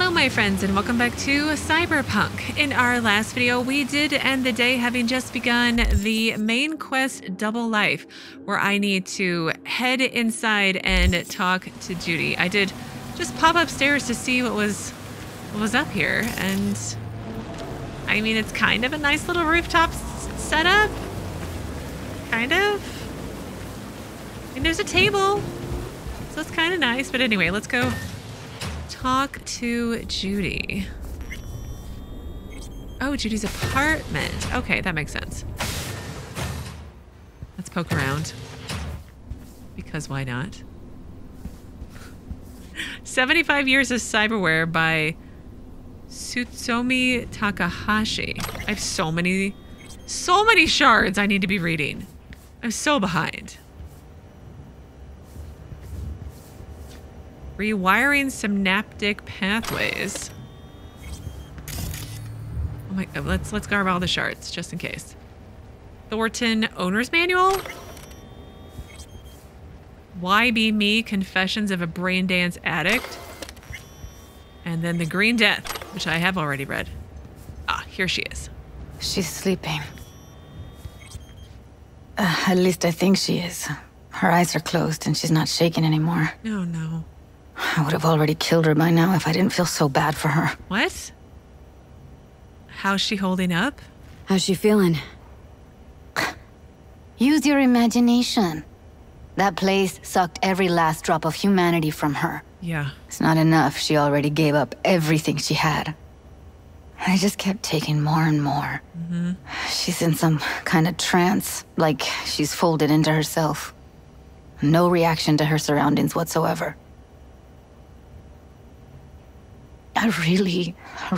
Hello my friends and welcome back to Cyberpunk. In our last video we did end the day having just begun the main quest Double Life, where I need to head inside and talk to Judy. I did just pop upstairs to see what was up here, and I mean it's kind of a nice little rooftop setup. Kind of. And there's a table, so it's kind of nice, but anyway, let's go talk to Judy. Oh, Judy's apartment. Okay, that makes sense. Let's poke around. Because why not? 75 Years of Cyberware by Tsutomu Takahashi. I have so many shards I need to be reading. I'm so behind. Rewiring synaptic pathways. Oh my god, let's grab all the shards just in case. Thornton owner's manual? Why Be Me? Confessions of a Braindance Addict. And then The Green Death, which I have already read. Ah, here she is. She's sleeping. At least I think she is. Her eyes are closed and she's not shaking anymore. No, no. I would have already killed her by now if I didn't feel so bad for her. What? How's she holding up? How's she feeling? Use your imagination. That place sucked every last drop of humanity from her. Yeah. It's not enough. She already gave up everything she had. I just kept taking more and more. Mm-hmm. She's in some kind of trance, like she's folded into herself. No reaction to her surroundings whatsoever. I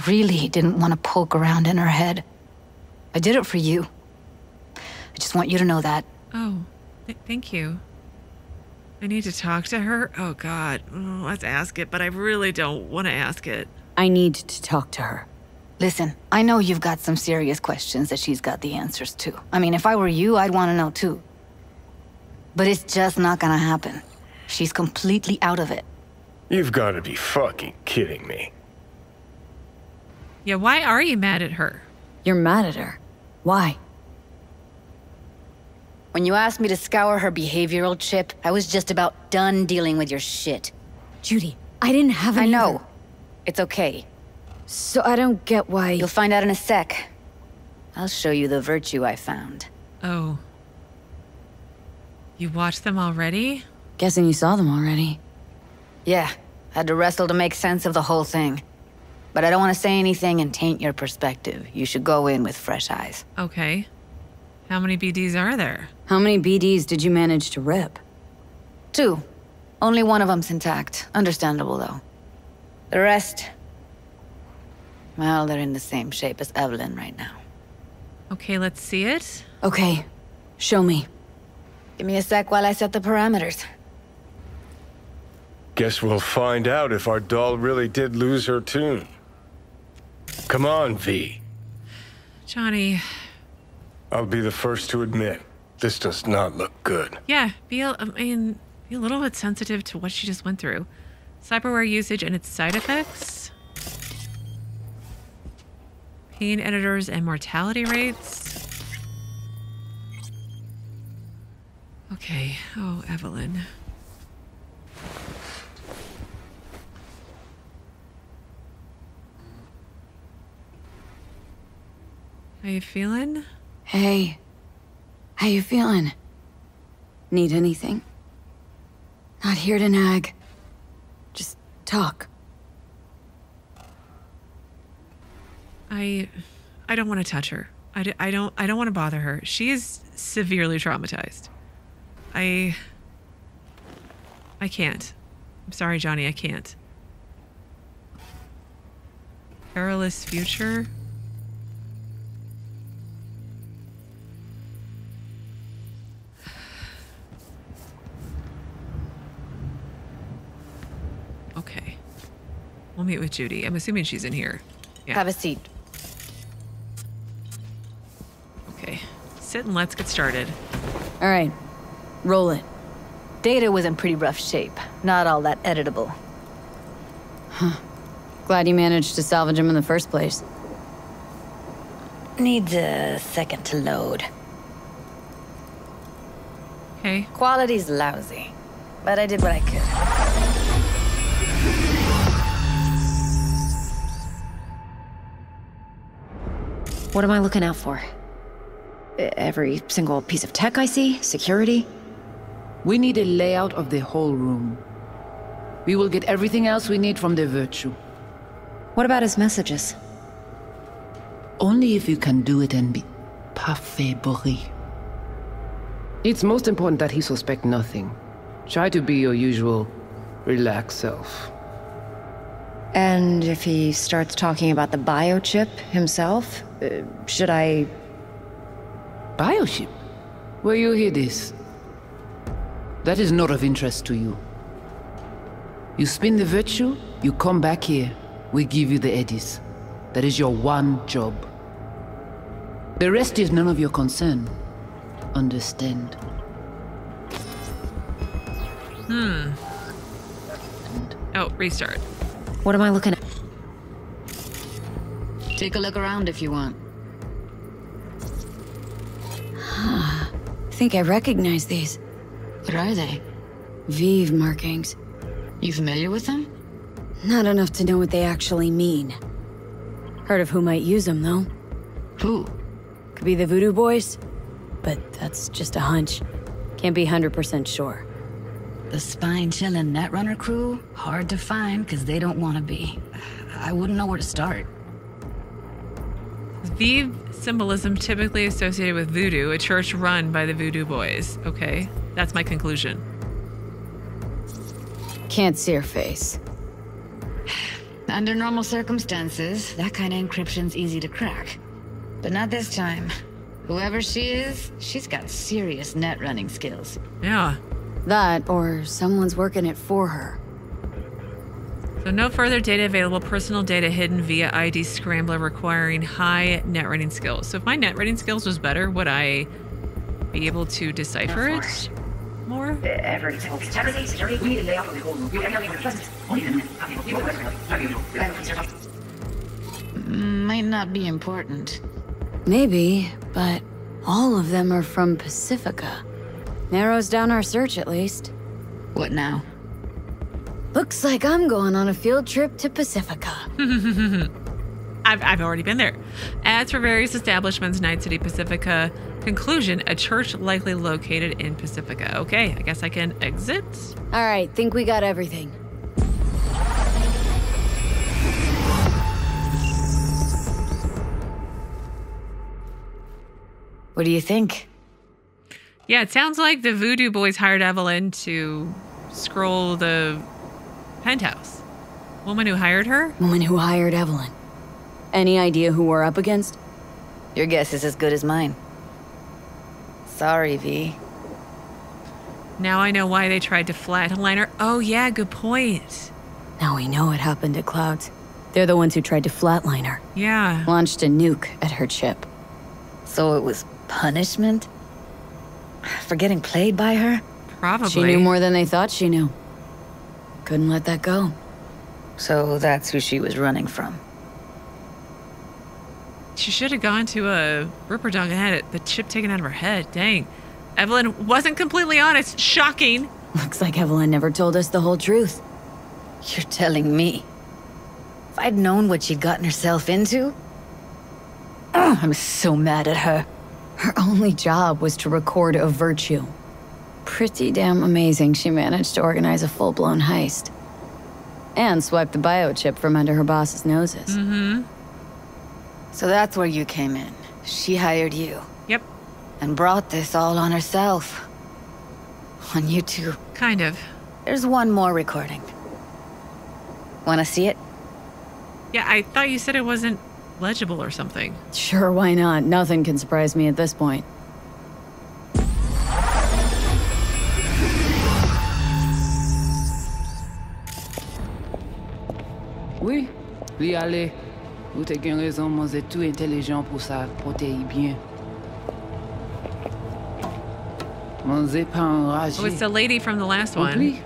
really didn't want to poke around in her head. I did it for you. I just want you to know that. Oh, thank you. I need to talk to her? Oh god, let's ask it, but I really don't want to ask it. I need to talk to her. Listen, I know you've got some serious questions that she's got the answers to. I mean, if I were you, I'd want to know too. But it's just not gonna happen. She's completely out of it. You've got to be fucking kidding me. Yeah, why are you mad at her? You're mad at her? Why? When you asked me to scour her behavioral chip, I was just about done dealing with your shit. Judy, I didn't have any... I know. It's okay. So I don't get why... You'll find out in a sec. I'll show you the virtue I found. Oh. You watched them already? Guessing you saw them already. Yeah. I had to wrestle to make sense of the whole thing. But I don't want to say anything and taint your perspective. You should go in with fresh eyes. Okay. How many BDs are there? How many BDs did you manage to rip? 2. Only one of them's intact. Understandable, though. The rest... well, they're in the same shape as Evelyn right now. Okay, let's see it. Okay. Show me. Give me a sec while I set the parameters. Guess we'll find out if our doll really did lose her tune. Come on, V. Johnny. I'll be the first to admit, this does not look good. Yeah, be a little bit sensitive to what she just went through. Cyberware usage and its side effects. Pain editors and mortality rates. Okay. Oh, Evelyn. How you feeling? Hey, how you feeling? Need anything? Not here to nag. Just talk. I don't want to touch her. I don't want to bother her. She is severely traumatized. I can't. I'm sorry, Johnny, I can't. Perilous future? Okay. We'll meet with Judy. I'm assuming she's in here. Yeah. Have a seat. Okay. Sit and let's get started. All right. Roll it. Data was in pretty rough shape. Not all that editable. Huh. Glad you managed to salvage him in the first place. Needs a second to load. Okay. Quality's lousy, but I did what I could. What am I looking out for? Every single piece of tech I see? Security? We need a layout of the whole room. We will get everything else we need from the Virtue. What about his messages? Only if you can do it and be parfait bourré. It's most important that he suspect nothing. Try to be your usual, relaxed self. And if he starts talking about the biochip himself, should I... Biochip? Where you hear this? That is not of interest to you. You spin the Virtue, you come back here, we give you the eddies. That is your one job. The rest is none of your concern. Understand. Oh, restart. What am I looking at? Take a look around if you want. I think I recognize these. What are they? Vive markings. You familiar with them? Not enough to know what they actually mean. Heard of who might use them, though. Who? Could be the Voodoo Boys. But that's just a hunch. Can't be 100% sure. The spine-chilling Netrunner crew? Hard to find, because they don't want to be. I wouldn't know where to start. Vive symbolism typically associated with voodoo, a church run by the Voodoo Boys. Okay, that's my conclusion. Can't see her face. Under normal circumstances, that kind of encryption's easy to crack. But not this time. Whoever she is, she's got serious net running skills. Yeah. That, or someone's working it for her. So no further data available, personal data hidden via ID scrambler requiring high net running skills. So if my net running skills was better, would I be able to decipher it more? Might not be important. Maybe, but all of them are from Pacifica. Narrows down our search, at least. What now? Looks like I'm going on a field trip to Pacifica. I've already been there. Ads for various establishments, Night City, Pacifica. Conclusion, a church likely located in Pacifica. Okay, I guess I can exit. All right, think we got everything. What do you think? Yeah, it sounds like the Voodoo Boys hired Evelyn to scroll the penthouse. Woman who hired her? Woman who hired Evelyn. Any idea who we're up against? Your guess is as good as mine. Sorry, V. Now I know why they tried to flatline her. Oh yeah, good point. Now we know what happened at Clouds. They're the ones who tried to flatline her. Yeah. Launched a nuke at her chip. So it was punishment? For getting played by her? Probably. She knew more than they thought she knew. Couldn't let that go. So that's who she was running from. She should have gone to a Ripperdog and had it, the chip taken out of her head. Dang. Evelyn wasn't completely honest. Shocking. Looks like Evelyn never told us the whole truth. You're telling me. If I'd known what she'd gotten herself into... Oh, I'm so mad at her. Her only job was to record a Virtue. Pretty damn amazing she managed to organize a full-blown heist. And swipe the biochip from under her boss's noses. Mm-hmm. So that's where you came in. She hired you. Yep. And brought this all on herself. On you two. Kind of. There's one more recording. Wanna see it? Yeah, I thought you said it wasn't... legible or something. Sure, why not? Nothing can surprise me at this point. Oui, lui allez. Vous avez une raison, moi c'est tout intelligent pour ça, porter bien. Moi c'est pas enragé. Oh, it's the lady from the last one.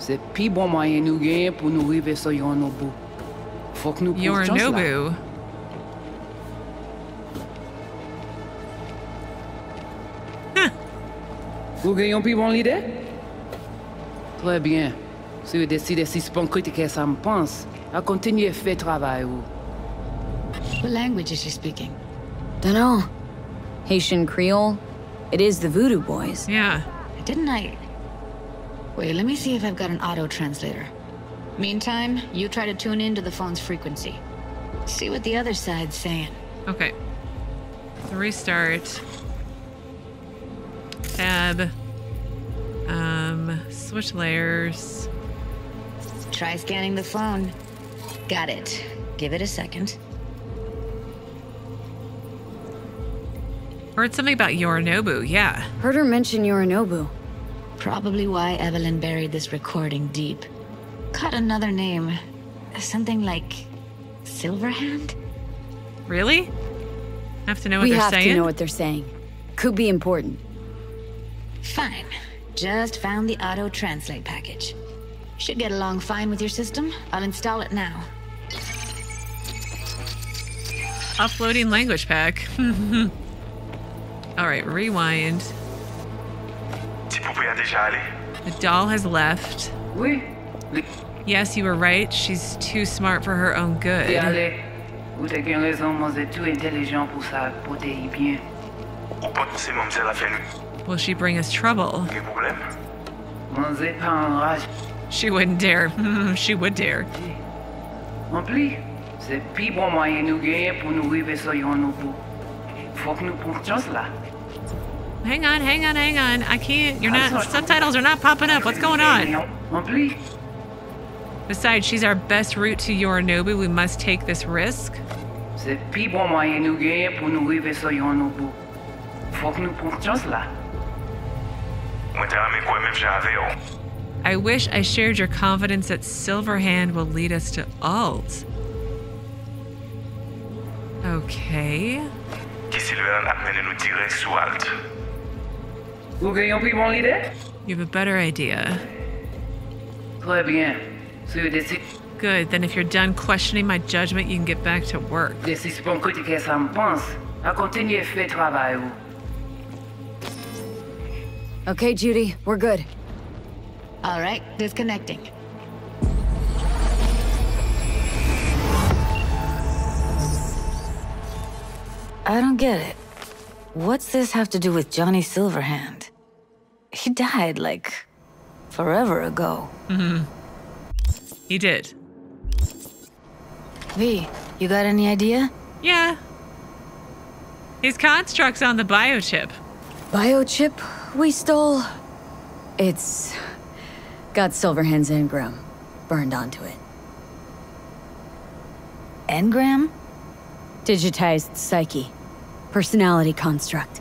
C'est pis bon moyen nous gain pour nous arriver sur Yorinobu. Yorinobu. Huh. Vous gagnez plus bonne idée? Très bien. Si vous décidez si c'est bon critique, ça me pense. À continuer à faire travail. What language is she speaking? Dunno. Haitian Creole. It is the Voodoo Boys. Yeah. Didn't I? Wait, let me see if I've got an auto translator. Meantime, you try to tune into the phone's frequency. See what the other side's saying. Okay. So restart. Tab. Switch layers. Try scanning the phone. Got it. Give it a second. Heard something about Yorinobu, yeah. Heard her mention Yorinobu. Probably why Evelyn buried this recording deep. Caught another name. Something like Silverhand? Really? Have to know what they're saying? We have to know what they're saying. Could be important. Fine. Just found the auto-translate package. Should get along fine with your system. I'll install it now. Uploading language pack. All right, rewind. The doll has left. Yes, you were right. She's too smart for her own good. Will she bring us trouble? She wouldn't dare. She would dare. Hang on. I can't. You're not. Subtitles are not popping up. What's going on? Besides, she's our best route to Yorinobu. We must take this risk. I wish I shared your confidence that Silverhand will lead us to Alt. Okay. You have a better idea. Good, then if you're done questioning my judgment, you can get back to work. Okay, Judy, we're good. All right, disconnecting. I don't get it. What's this have to do with Johnny Silverhand? He died, like, forever ago. Mm-hmm. He did. V, you got any idea? Yeah. His construct's on the biochip. Biochip we stole? It's got Silverhand's engram burned onto it. Engram? Digitized psyche. Personality construct.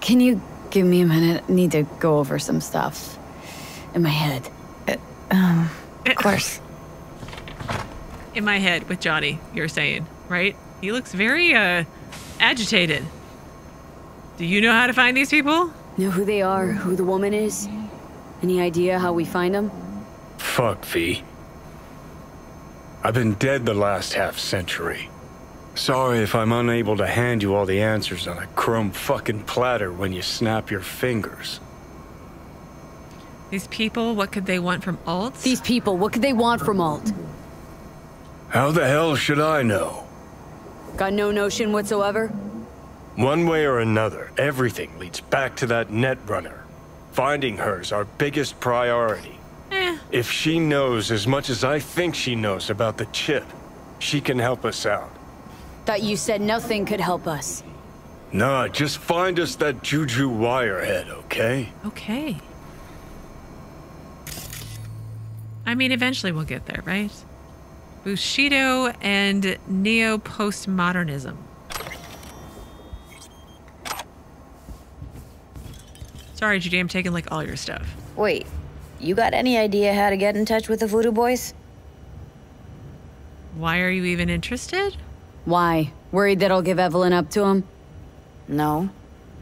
Can you give me a minute? I need to go over some stuff in my head. Of course. In my head with Johnny, you're saying, right? He looks very agitated. Do you know how to find these people? Know who they are, who the woman is? Any idea how we find them? Fuck, V. I've been dead the last half-century. Sorry if I'm unable to hand you all the answers on a chrome fucking platter when you snap your fingers. These people, what could they want from Alt? How the hell should I know? Got no notion whatsoever? One way or another, everything leads back to that Netrunner. Finding her's our biggest priority. If she knows as much as I think she knows about the chip, she can help us out. Thought you said nothing could help us. Nah, just find us that Juju Wirehead, okay? Okay. I mean, eventually we'll get there, right? Bushido and Neo-Postmodernism. Sorry, Judy, I'm taking, like, all your stuff. Wait. You got any idea how to get in touch with the Voodoo Boys? Why are you even interested? Why? Worried that I'll give Evelyn up to him? No.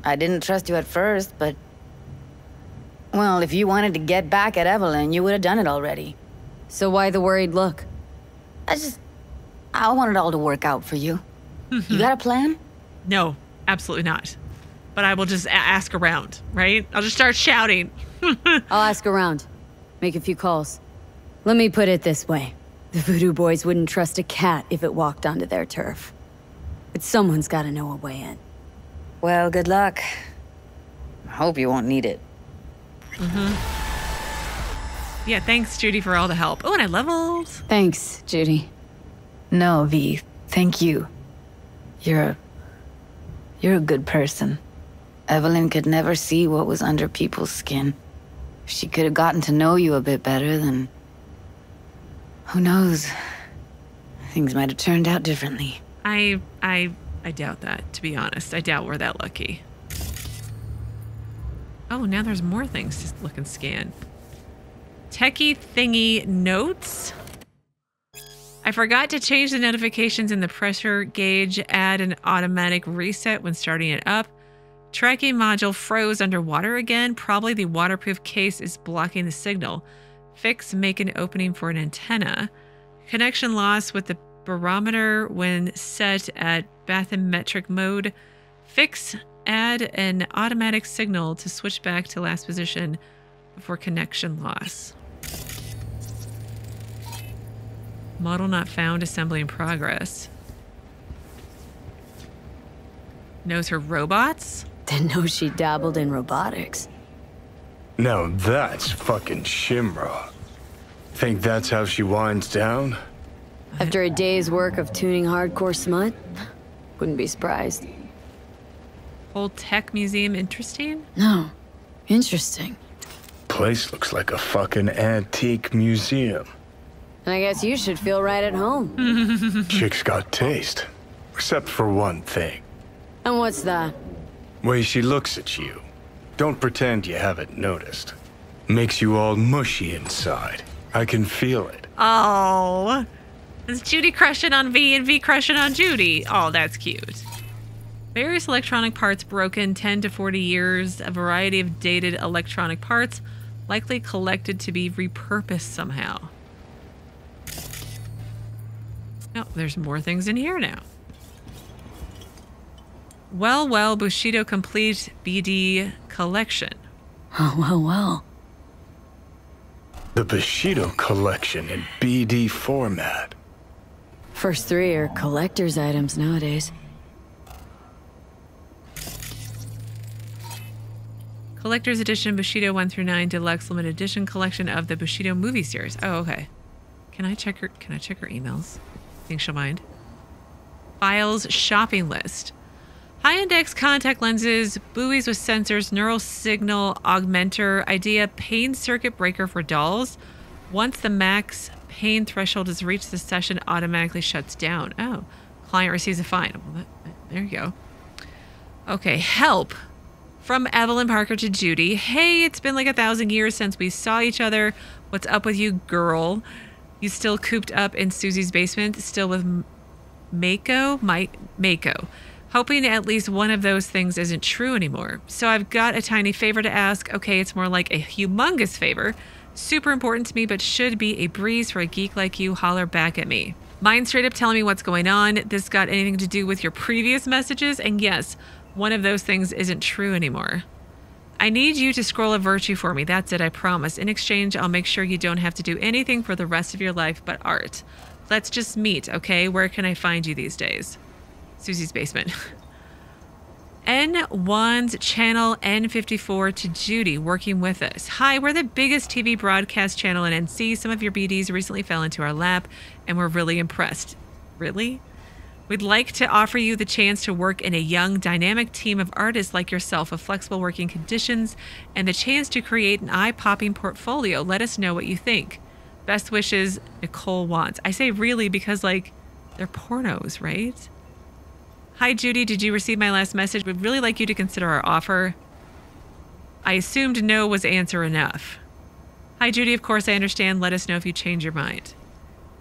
I didn't trust you at first, but... Well, if you wanted to get back at Evelyn, you would have done it already. So why the worried look? I want it all to work out for you. Mm-hmm. You got a plan? No, absolutely not. But I will just ask around, right? I'll just start shouting. I'll ask around. Make a few calls. Let me put it this way. The Voodoo Boys wouldn't trust a cat if it walked onto their turf. But someone's got to know a way in. Well, good luck. I hope you won't need it. Mm-hmm. Yeah, thanks, Judy, for all the help. Oh, and I leveled. Thanks, Judy. No, V, thank you. You're a good person. Evelyn could never see what was under people's skin. If she could have gotten to know you a bit better, then... who knows? Things might have turned out differently. I doubt that, to be honest. I doubt we're that lucky. Oh, now there's more things to look and scan. Techie thingy notes. I forgot to change the notifications in the pressure gauge. Add an automatic reset when starting it up. Tracking module froze underwater again. Probably the waterproof case is blocking the signal. Fix, make an opening for an antenna. Connection loss with the barometer when set at bathymetric mode. Fix, add an automatic signal to switch back to last position before connection loss. Model not found, assembly in progress. Knows her robots? Didn't know she dabbled in robotics. Now that's fucking Shimra. Think that's how she winds down? After a day's work of tuning hardcore smut? Wouldn't be surprised. Old tech museum interesting? No. Interesting. Place looks like a fucking antique museum. I guess you should feel right at home. Chick's got taste. Except for one thing. And what's that? Way she looks at you. Don't pretend you haven't noticed. Makes you all mushy inside. I can feel it. Oh. It's Judy crushing on V and V crushing on Judy. Oh, that's cute. Various electronic parts broken, 10 to 40 years. A variety of dated electronic parts, likely collected to be repurposed somehow. Oh, there's more things in here now. Well, Bushido complete BD collection. Oh, well. The Bushido collection in BD format. First three are collector's items nowadays. Collector's edition Bushido 1 through 9 deluxe limited edition collection of the Bushido movie series. Oh, okay. Can I check her emails? Think she'll mind. Files shopping list. High-index contact lenses, buoys with sensors, neural signal augmenter, idea pain circuit breaker for dolls. Once the max pain threshold is reached, the session automatically shuts down. Oh, client receives a fine. Well, there you go. Okay, help. From Evelyn Parker to Judy. Hey, it's been like 1,000 years since we saw each other. What's up with you, girl? You still cooped up in Susie's basement, still with Mako? Mako. Hoping at least one of those things isn't true anymore. So I've got a tiny favor to ask. Okay, it's more like a humongous favor. Super important to me, but should be a breeze for a geek like you. Holler back at me. Mind straight up telling me what's going on. This got anything to do with your previous messages? And yes, one of those things isn't true anymore. I need you to scroll a virtue for me. That's it, I promise. In exchange, I'll make sure you don't have to do anything for the rest of your life but art. Let's just meet, okay? Where can I find you these days? Susie's basement. N1's channel N54 to Judy working with us. Hi, we're the biggest TV broadcast channel in NC. Some of your BDs recently fell into our lap and we're really impressed. Really? We'd like to offer you the chance to work in a young, dynamic team of artists like yourself with flexible working conditions and the chance to create an eye-popping portfolio. Let us know what you think. Best wishes, Nichole Wons. I say really because, like, they're pornos, right? Hi, Judy. Did you receive my last message? We'd really like you to consider our offer. I assumed no was answer enough. Hi, Judy. Of course, I understand. Let us know if you change your mind.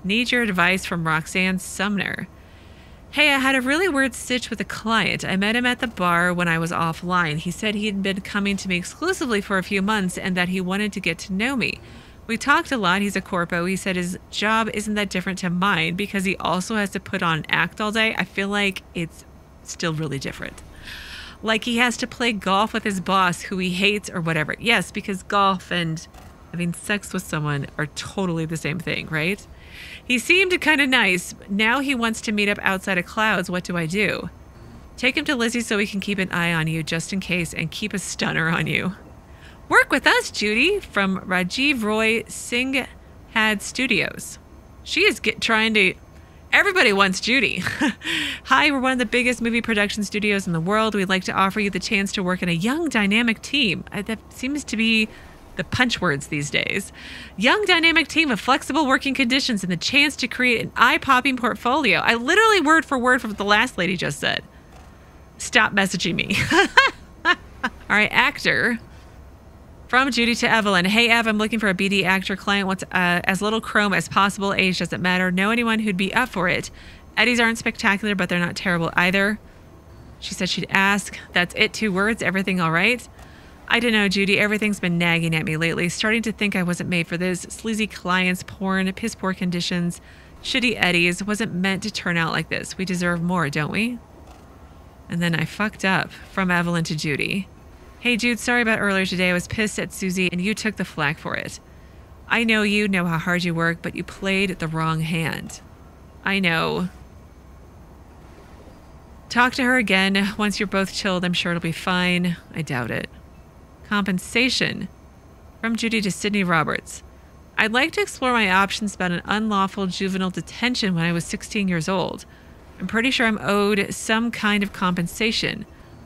Need your advice from Roxanne Sumner. Hey, I had a really weird stitch with a client. I met him at the bar when I was offline. He said he had been coming to me exclusively for a few months and that he wanted to get to know me. We talked a lot. He's a corpo. He said his job isn't that different to mine because he also has to put on an act all day. I feel like it's still really different. Like he has to play golf with his boss who he hates or whatever. Yes, because golf and having sex with someone are totally the same thing, right? He seemed kind of nice. Now he wants to meet up outside of Clouds. What do I do? Take him to Lizzie so we can keep an eye on you just in case and keep a stunner on you. Work with us, Judy, from Rajiv Roy Singh Had Studios. She is trying to... Everybody wants Judy. Hi, we're one of the biggest movie production studios in the world. We'd like to offer you the chance to work in a young, dynamic team. That seems to be the punch words these days. Young, dynamic team with flexible working conditions and the chance to create an eye-popping portfolio. I literally word for word from what the last lady just said. Stop messaging me. All right, actor... From Judy to Evelyn. Hey, Ev, I'm looking for a BD actor. Client wants as little chrome as possible. Age doesn't matter. Know anyone who'd be up for it? Eddies aren't spectacular, but they're not terrible either. She said she'd ask. That's it. 2 words. Everything all right? I don't know, Judy. Everything's been nagging at me lately. Starting to think I wasn't made for this. Sleazy clients, porn, piss poor conditions, shitty eddies. Wasn't meant to turn out like this. We deserve more, don't we? And then I fucked up. From Evelyn to Judy. Hey, Jude, sorry about earlier today. I was pissed at Susie, and you took the flak for it. I know you know how hard you work, but you played the wrong hand. I know. Talk to her again. Once you're both chilled, I'm sure it'll be fine. I doubt it. Compensation. From Judy to Sydney Roberts. I'd like to explore my options about an unlawful juvenile detention when I was 16 years old. I'm pretty sure I'm owed some kind of compensation.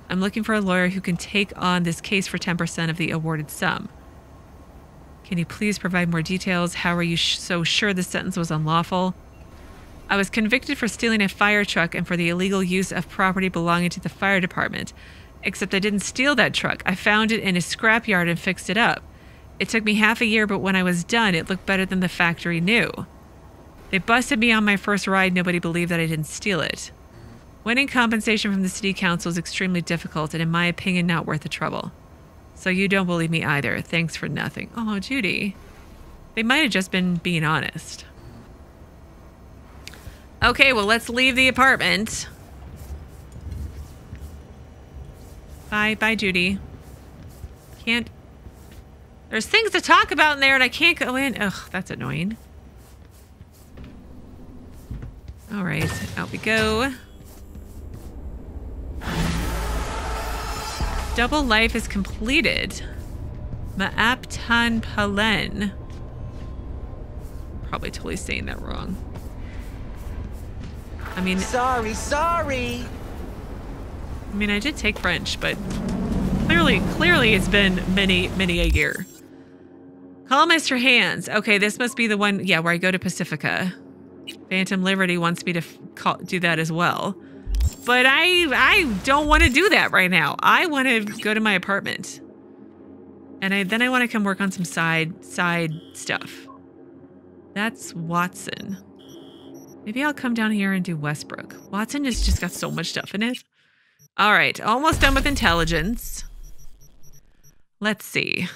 I'm looking for a lawyer who can take on this case for 10% of the awarded sum. Can you please provide more details? How are you so sure the sentence was unlawful? I was convicted for stealing a fire truck and for the illegal use of property belonging to the fire department. Except I didn't steal that truck. I found it in a scrapyard and fixed it up. It took me half a year, but when I was done, it looked better than the factory knew. They busted me on my first ride. Nobody believed that I didn't steal it. Winning compensation from the city council is extremely difficult and, in my opinion, not worth the trouble. So you don't believe me either. Thanks for nothing. Oh, Judy. They might have just been being honest. Okay, well, let's leave the apartment. Bye. Bye, Judy. Can't... There's things to talk about in there and I can't go in. Ugh, that's annoying. All right, out we go. Double Life is completed. Maaptan Palen. Probably totally saying that wrong. I mean... Sorry! I mean, I did take French, but clearly it's been many, many a year. Call Mr. Hands. Okay, this must be the one, yeah, where I go to Pacifica. Phantom Liberty wants me to do that as well. But I don't want to do that right now. I want to go to my apartment. And then I want to come work on some side stuff. That's Watson. Maybe I'll come down here and do Westbrook. Watson has just got so much stuff in it. All right, almost done with intelligence. Let's see.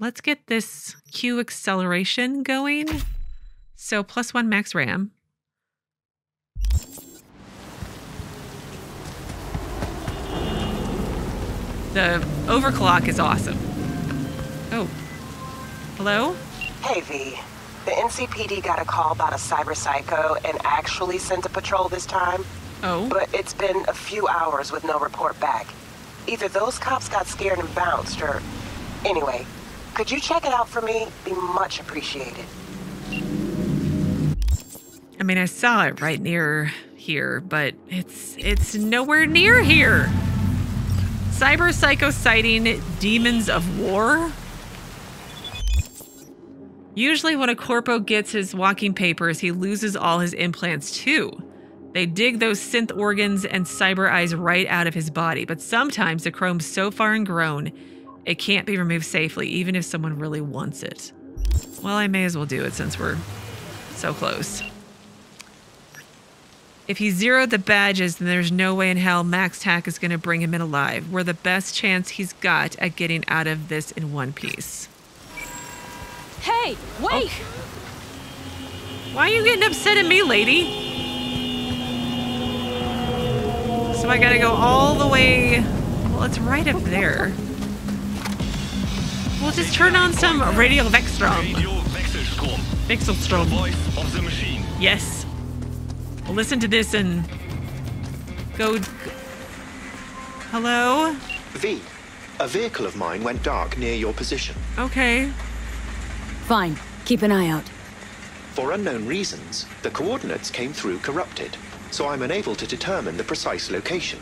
Let's get this Q acceleration going. So +1 max RAM. The overclock is awesome. Oh. Hello? Hey, V. The NCPD got a call about a cyber psycho and actually sent a patrol this time. Oh. But it's been a few hours with no report back. Either those cops got scared and bounced or... Anyway, could you check it out for me? Be much appreciated. I mean, I saw it right near here, but it's nowhere near here. Cyber psycho sighting demons of war. Usually when a corpo gets his walking papers, he loses all his implants too. They dig those synth organs and cyber eyes right out of his body. But sometimes the chrome's so far ingrown, it can't be removed safely, even if someone really wants it. Well, I may as well do it since we're so close. If he zeroed the badges, then there's no way in hell Max Tack is going to bring him in alive. We're the best chance he's got at getting out of this in one piece. Hey, wait! Okay. Why are you getting upset at me, lady? So I gotta go all the way... Well, it's right up there. We'll just turn on some Radio Vexstrom. Vexelstrom. Voice of the machine. Yes. We'll listen to this and... Go... Hello? V, a vehicle of mine went dark near your position. Okay. Fine. Keep an eye out. For unknown reasons, the coordinates came through corrupted, so I'm unable to determine the precise location.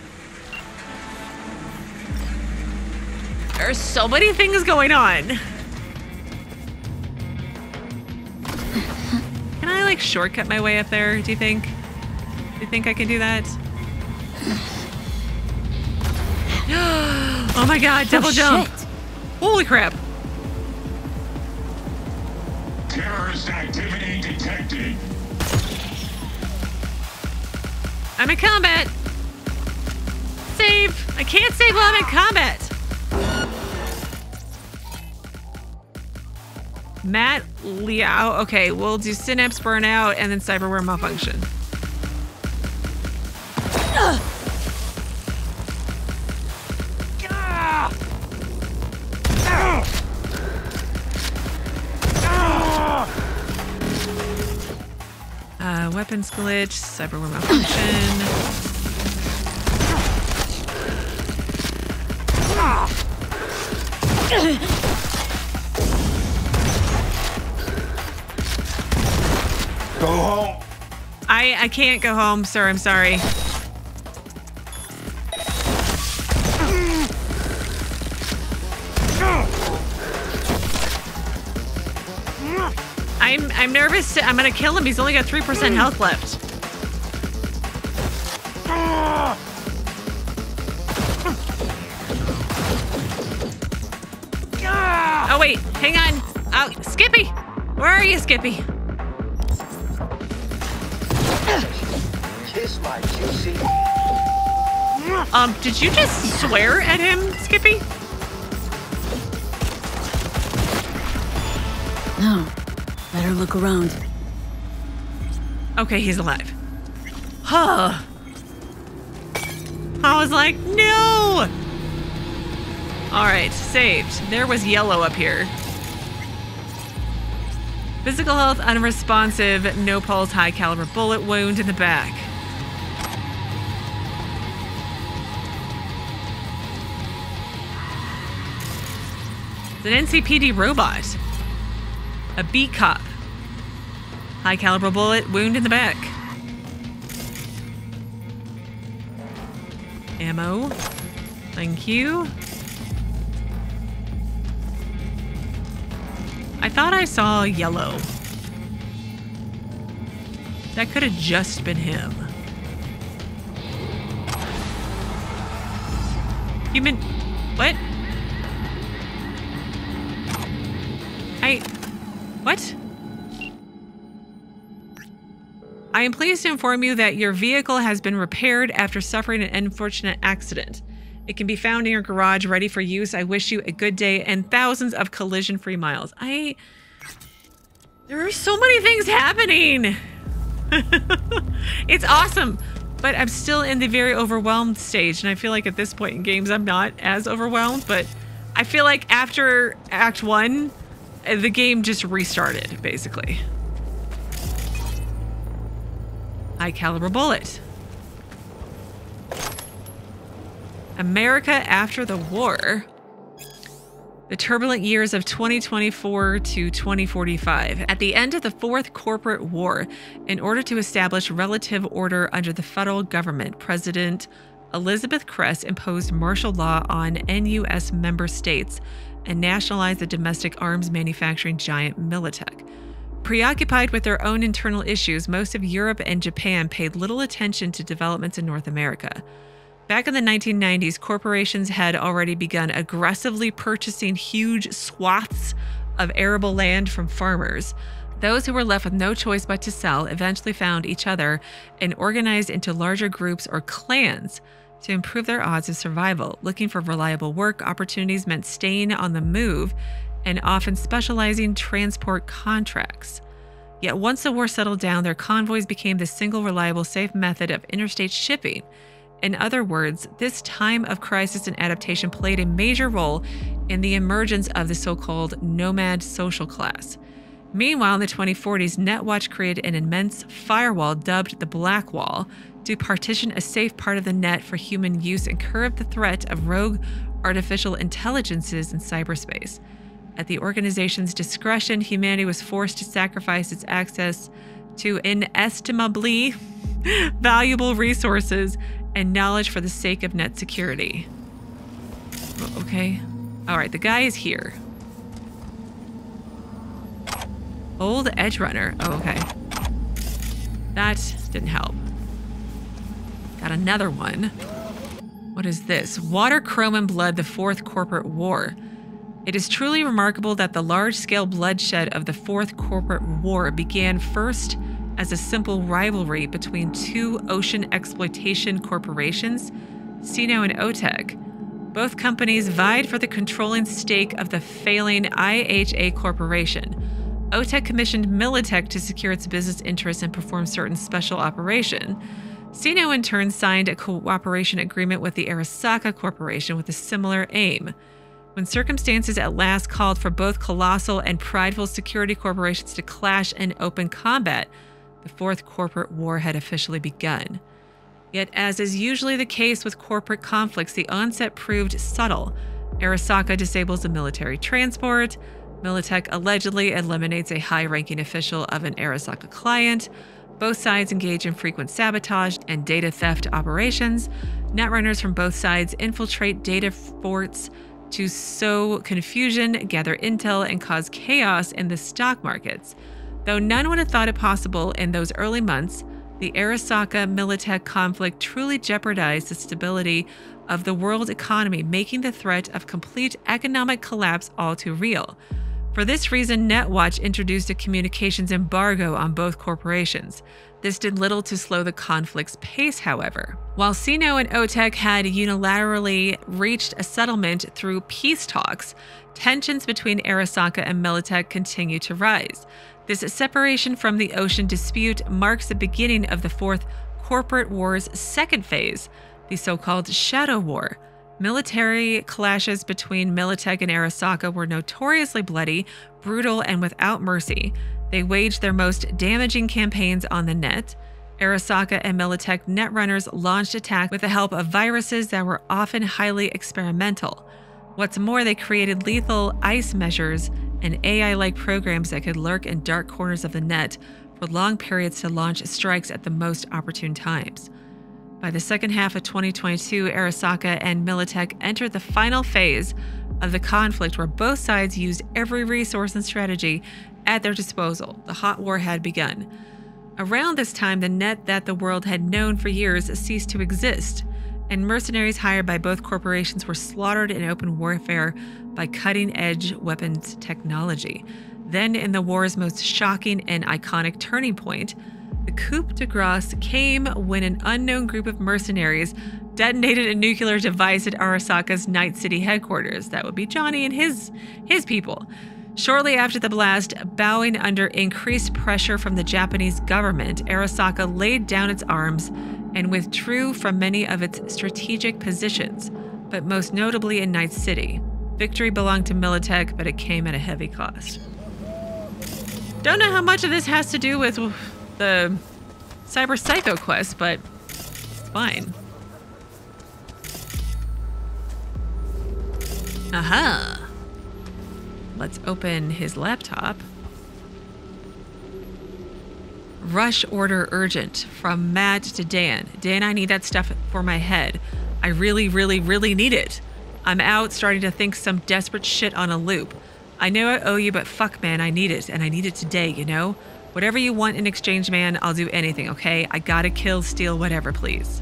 There's so many things going on. Can I, like, shortcut my way up there, do you think? Do you think I can do that? Oh my god, double jump! Shit. Holy crap! Terrorist activity detected. I'm in combat. Save. I can't save while I'm in combat. Matt Liaw. Okay, we'll do synapse burnout and then cyberware malfunction. Weapons glitch, cyberware malfunction. Go home. I can't go home, sir. I'm sorry. I'm nervous. I'm gonna kill him. He's only got 3% health left. Oh wait, hang on. Oh, Skippy, where are you, Skippy? Kiss my juicy. Did you just swear at him, Skippy? No. Better look around. Okay, he's alive. Huh. I was like, no! Alright, saved. There was yellow up here. Physical health unresponsive, no pulse, high caliber bullet wound in the back. It's an NCPD robot. A B cop. High caliber bullet, wound in the back. Ammo. Thank you. I thought I saw yellow. That could have just been him. Human. What? What? I am pleased to inform you that your vehicle has been repaired after suffering an unfortunate accident. It can be found in your garage ready for use. I wish you a good day and thousands of collision-free miles. There are so many things happening. It's awesome, but I'm still in the very overwhelmed stage. And I feel like at this point in games, I'm not as overwhelmed, but I feel like after Act 1, the game just restarted, basically. High caliber bullet. America after the war. The turbulent years of 2024 to 2045. At the end of the Fourth Corporate War, in order to establish relative order under the federal government, President Elizabeth Cress imposed martial law on NUS member states and nationalized the domestic arms manufacturing giant Militech. Preoccupied with their own internal issues, most of Europe and Japan paid little attention to developments in North America. Back in the 1990s, corporations had already begun aggressively purchasing huge swaths of arable land from farmers. Those who were left with no choice but to sell eventually found each other and organized into larger groups or clans to improve their odds of survival. Looking for reliable work opportunities meant staying on the move and often specializing transport contracts. Yet once the war settled down, their convoys became the single reliable safe method of interstate shipping. In other words, this time of crisis and adaptation played a major role in the emergence of the so-called nomad social class. Meanwhile, in the 2040s, Netwatch created an immense firewall dubbed the Black Wall to partition a safe part of the net for human use and curb the threat of rogue artificial intelligences in cyberspace. At the organization's discretion, humanity was forced to sacrifice its access to inestimably valuable resources and knowledge for the sake of net security. Okay. All right, the guy is here. Old Edgerunner. Oh, okay. That didn't help. Got another one. What is this? Water, Chrome, and Blood, the Fourth Corporate War. It is truly remarkable that the large-scale bloodshed of the Fourth Corporate War began first as a simple rivalry between two ocean exploitation corporations, Sino and Otec. Both companies vied for the controlling stake of the failing IHA Corporation. Otec commissioned Militech to secure its business interests and perform certain special operations. Sino, in turn, signed a cooperation agreement with the Arasaka Corporation with a similar aim. When circumstances at last called for both colossal and prideful security corporations to clash in open combat, the Fourth Corporate War had officially begun. Yet, as is usually the case with corporate conflicts, the onset proved subtle. Arasaka disables a military transport. Militech allegedly eliminates a high-ranking official of an Arasaka client. Both sides engage in frequent sabotage and data theft operations. Netrunners from both sides infiltrate data forts to sow confusion, gather intel, and cause chaos in the stock markets. Though none would have thought it possible in those early months, the Arasaka-Militech conflict truly jeopardized the stability of the world economy, making the threat of complete economic collapse all too real. For this reason, Netwatch introduced a communications embargo on both corporations. This did little to slow the conflict's pace, however. While Sino and Otec had unilaterally reached a settlement through peace talks, tensions between Arasaka and Militech continued to rise. This separation from the ocean dispute marks the beginning of the Fourth Corporate War's second phase, the so-called Shadow War. Military clashes between Militech and Arasaka were notoriously bloody, brutal, and without mercy. They waged their most damaging campaigns on the net. Arasaka and Militech netrunners launched attacks with the help of viruses that were often highly experimental. What's more, they created lethal ice measures and AI-like programs that could lurk in dark corners of the net for long periods to launch strikes at the most opportune times. By the second half of 2022, Arasaka and Militech entered the final phase of the conflict where both sides used every resource and strategy at their disposal. The hot war had begun. Around this time, the net that the world had known for years ceased to exist, and mercenaries hired by both corporations were slaughtered in open warfare by cutting-edge weapons technology. Then, in the war's most shocking and iconic turning point, the coup de grace came when an unknown group of mercenaries detonated a nuclear device at Arasaka's Night City headquarters. That would be Johnny and his people. Shortly after the blast, bowing under increased pressure from the Japanese government, Arasaka laid down its arms and withdrew from many of its strategic positions, but most notably in Night City. Victory belonged to Militech, but it came at a heavy cost. Don't know how much of this has to do with the Cyber Psycho quest, but it's fine. Aha! Let's open his laptop. Rush order urgent from Matt to Dan. Dan, I need that stuff for my head. I really, really, really need it. I'm out starting to think some desperate shit on a loop. I know I owe you, but fuck, man, I need it. And I need it today, you know? Whatever you want in exchange, man, I'll do anything, okay? I gotta kill, steal, whatever, please.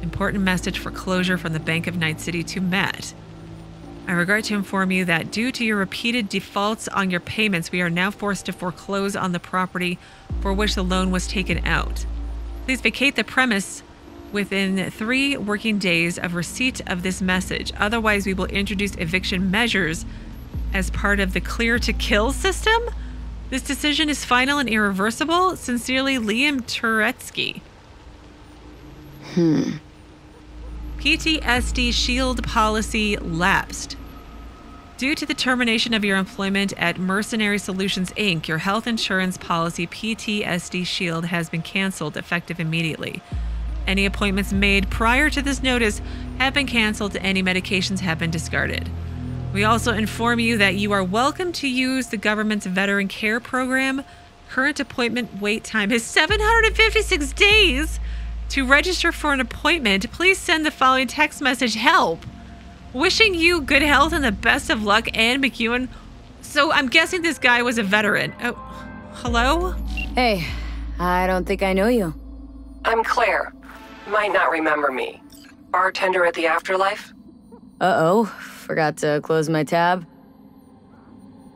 Important message for closure from the Bank of Night City to Matt. I regret to inform you that due to your repeated defaults on your payments, we are now forced to foreclose on the property for which the loan was taken out. Please vacate the premise within 3 working days of receipt of this message. Otherwise, we will introduce eviction measures as part of the clear to kill system. This decision is final and irreversible. Sincerely, Liam Turetsky. PTSD Shield policy lapsed. Due to the termination of your employment at Mercenary Solutions, Inc., your health insurance policy PTSD Shield has been canceled effective immediately. Any appointments made prior to this notice have been canceled. Any medications have been discarded. We also inform you that you are welcome to use the government's veteran care program. Current appointment wait time is 756 days. To register for an appointment, please send the following text message: help. Wishing you good health and the best of luck, Anne McEwen. So I'm guessing this guy was a veteran. Oh, hello? Hey, I don't think I know you. I'm Claire. You might not remember me. Bartender at the Afterlife? Uh-oh, forgot to close my tab.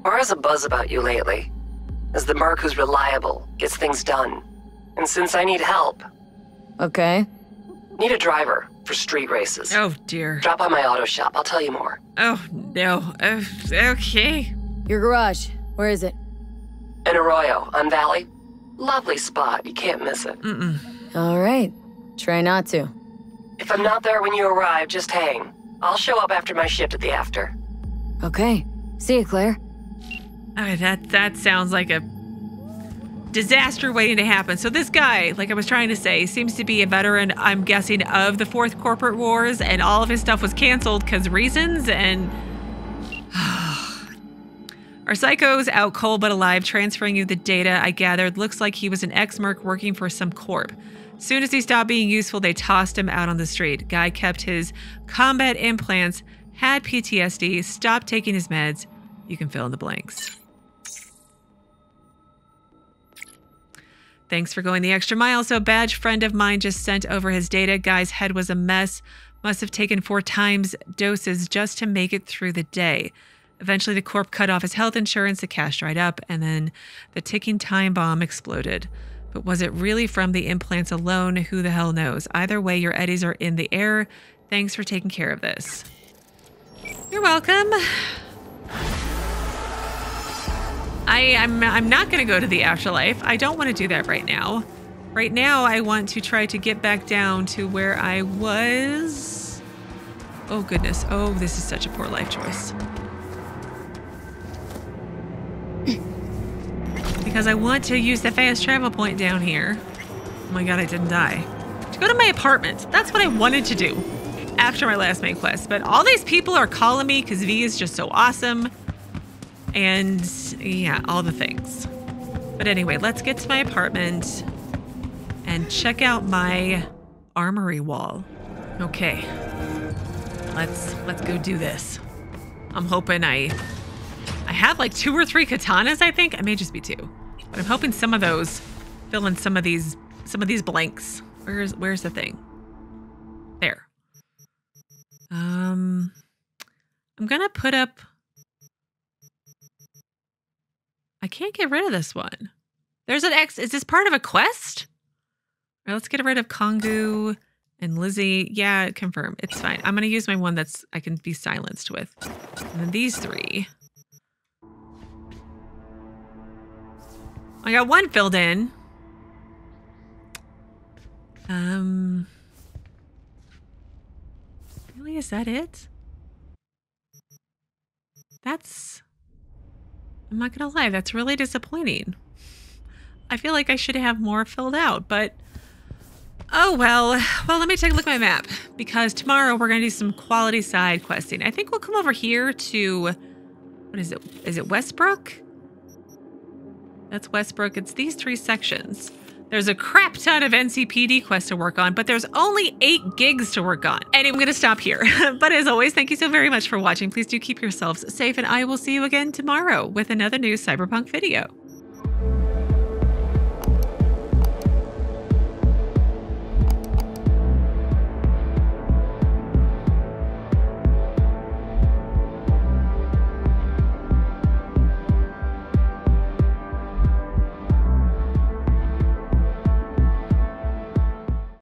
Mara's a buzz about you lately. As the merc who's reliable, gets things done. And since I need help... Okay. Need a driver for street races. Oh, dear. Drop by my auto shop. I'll tell you more. Oh, no. Okay. Your garage. Where is it? In Arroyo, on Valley. Lovely spot. You can't miss it. Mm-mm. All right. Try not to. If I'm not there when you arrive, just hang. I'll show up after my shift at the after. Okay. See you, Claire. That sounds like a... disaster waiting to happen. So this guy, like I was trying to say, seems to be a veteran, I'm guessing, of the 4th Corporate Wars, and all of his stuff was canceled because reasons, and... Our psycho's out cold but alive, transferring you the data I gathered. Looks like he was an ex-merc working for some corp. Soon as he stopped being useful, they tossed him out on the street. Guy kept his combat implants, had PTSD, stopped taking his meds. You can fill in the blanks. Thanks for going the extra mile. So a badge friend of mine just sent over his data. Guy's head was a mess. Must have taken 4 times doses just to make it through the day. Eventually, the corp cut off his health insurance. The cash dried up, and then the ticking time bomb exploded. But was it really from the implants alone? Who the hell knows? Either way, your eddies are in the air. Thanks for taking care of this. You're welcome. I'm not going to go to the afterlife. I don't want to do that right now. Right now, I want to try to get back down to where I was. Oh, goodness. Oh, this is such a poor life choice. Because I want to use the fast travel point down here. Oh my god, I didn't die. To go to my apartment. That's what I wanted to do after my last main quest. But all these people are calling me because V is just so awesome. And yeah, all the things. But anyway, let's get to my apartment and check out my armory wall. Okay, let's go do this. I'm hoping I have like 2 or 3 katanas. I think I may just be 2, but I'm hoping some of those fill in some of these blanks. Where's the thing? There. I'm gonna put up. I can't get rid of this one. There's an X. Is this part of a quest? All right, let's get rid of Kongu and Lizzie. Yeah, confirm. It's fine. I'm going to use my one that's I can be silenced with. And then these 3. I got 1 filled in. Really, is that it? That's... I'm not going to lie, that's really disappointing. I feel like I should have more filled out, but... Oh, well. Well, let me take a look at my map, because tomorrow we're going to do some quality side questing. I think we'll come over here to... What is it? Is it Westbrook? That's Westbrook. It's these 3 sections. There's a crap ton of NCPD quests to work on, but there's only 8 gigs to work on. And I'm going to stop here. But as always, thank you so very much for watching. Please do keep yourselves safe, and I will see you again tomorrow with another new Cyberpunk video.